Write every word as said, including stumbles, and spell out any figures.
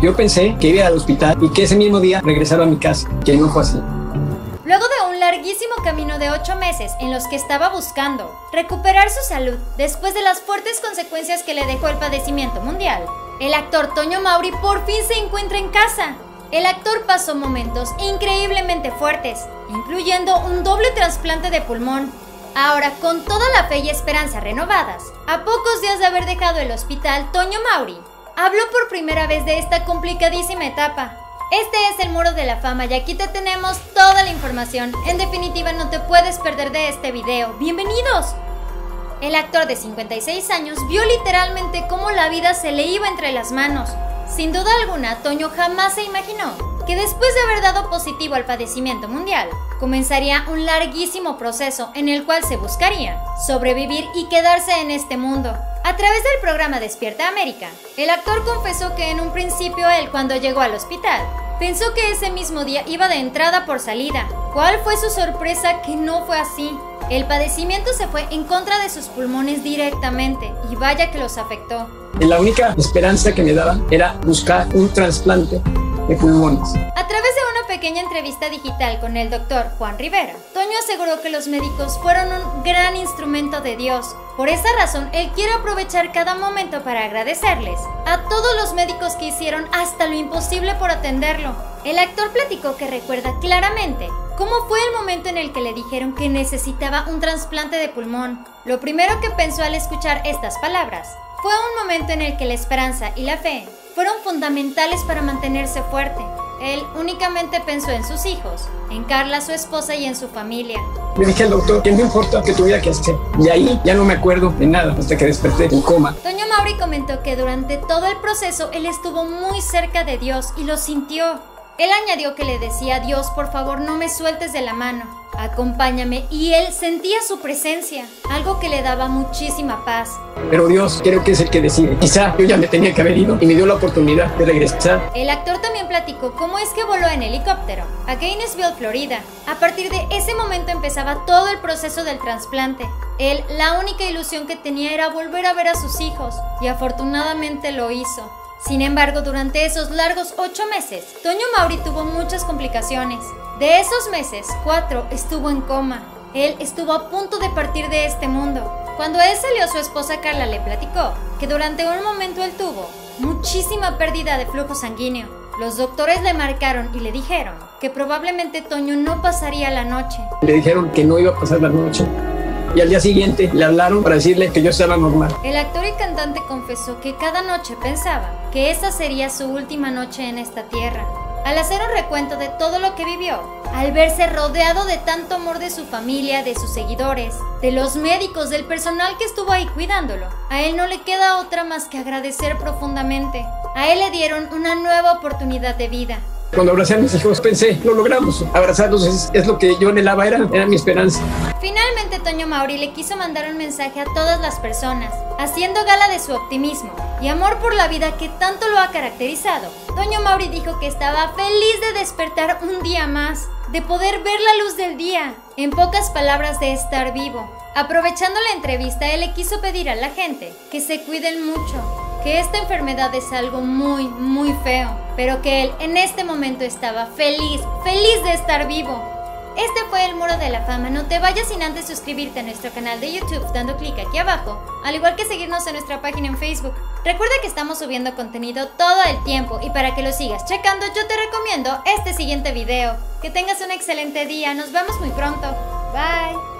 Yo pensé que iba al hospital y que ese mismo día regresaba a mi casa, que no fue así. Luego de un larguísimo camino de ocho meses en los que estaba buscando recuperar su salud después de las fuertes consecuencias que le dejó el padecimiento mundial, el actor Toño Mauri por fin se encuentra en casa. El actor pasó momentos increíblemente fuertes, incluyendo un doble trasplante de pulmón. Ahora, con toda la fe y esperanza renovadas, a pocos días de haber dejado el hospital, Toño Mauri habló por primera vez de esta complicadísima etapa. Este es el Muro de la Fama y aquí te tenemos toda la información. En definitiva, no te puedes perder de este video. ¡Bienvenidos! El actor de cincuenta y seis años vio literalmente cómo la vida se le iba entre las manos. Sin duda alguna, Toño jamás se imaginó que después de haber dado positivo al padecimiento mundial, comenzaría un larguísimo proceso en el cual se buscaría sobrevivir y quedarse en este mundo. A través del programa Despierta América, el actor confesó que en un principio él, cuando llegó al hospital, pensó que ese mismo día iba de entrada por salida. ¿Cuál fue su sorpresa? Que no fue así. El padecimiento se fue en contra de sus pulmones directamente y vaya que los afectó. La única esperanza que me daba era buscar un trasplante de pulmones. A través de una pequeña entrevista digital con el doctor Juan Rivera, Toño aseguró que los médicos fueron un gran instrumento de Dios. Por esa razón, él quiere aprovechar cada momento para agradecerles a todos los médicos que hicieron hasta lo imposible por atenderlo. El actor platicó que recuerda claramente cómo fue el momento en el que le dijeron que necesitaba un trasplante de pulmón. Lo primero que pensó al escuchar estas palabras fue un momento en el que la esperanza y la fe fueron fundamentales para mantenerse fuerte. Él únicamente pensó en sus hijos, en Carla, su esposa, y en su familia. Le dije al doctor que no importa que tuviera que hacer, y ahí ya no me acuerdo de nada hasta que desperté en coma. Toño Mauri comentó que durante todo el proceso él estuvo muy cerca de Dios y lo sintió. Él añadió que le decía: Dios, por favor, no me sueltes de la mano, acompáñame, y él sentía su presencia, algo que le daba muchísima paz. Pero Dios creo que es el que decide, quizá yo ya me tenía que haber ido y me dio la oportunidad de regresar. El actor también platicó cómo es que voló en helicóptero a Gainesville, Florida. A partir de ese momento empezaba todo el proceso del trasplante. Él, la única ilusión que tenía era volver a ver a sus hijos, y afortunadamente lo hizo. Sin embargo, durante esos largos ocho meses, Toño Mauri tuvo muchas complicaciones. De esos meses, cuatro estuvo en coma. Él estuvo a punto de partir de este mundo. Cuando él salió, su esposa Carla le platicó que durante un momento él tuvo muchísima pérdida de flujo sanguíneo. Los doctores le marcaron y le dijeron que probablemente Toño no pasaría la noche. Le dijeron que no iba a pasar la noche. Y al día siguiente le hablaron para decirle que yo estaba normal. El actor y cantante confesó que cada noche pensaba que esa sería su última noche en esta tierra. Al hacer un recuento de todo lo que vivió, al verse rodeado de tanto amor de su familia, de sus seguidores, de los médicos, del personal que estuvo ahí cuidándolo, a él no le queda otra más que agradecer profundamente. A él le dieron una nueva oportunidad de vida. Cuando abracé a mis hijos pensé, lo logramos. Abrazarlos es, es lo que yo anhelaba, era, era mi esperanza. Finalmente, Toño Mauri le quiso mandar un mensaje a todas las personas, haciendo gala de su optimismo y amor por la vida que tanto lo ha caracterizado. Toño Mauri dijo que estaba feliz de despertar un día más, de poder ver la luz del día, en pocas palabras, de estar vivo. Aprovechando la entrevista, él le quiso pedir a la gente que se cuiden mucho, que esta enfermedad es algo muy, muy feo, pero que él en este momento estaba feliz, feliz de estar vivo. Este fue el Muro de la Fama. No te vayas sin antes suscribirte a nuestro canal de YouTube dando clic aquí abajo, al igual que seguirnos en nuestra página en Facebook. Recuerda que estamos subiendo contenido todo el tiempo, y para que lo sigas checando, yo te recomiendo este siguiente video. Que tengas un excelente día, nos vemos muy pronto. Bye.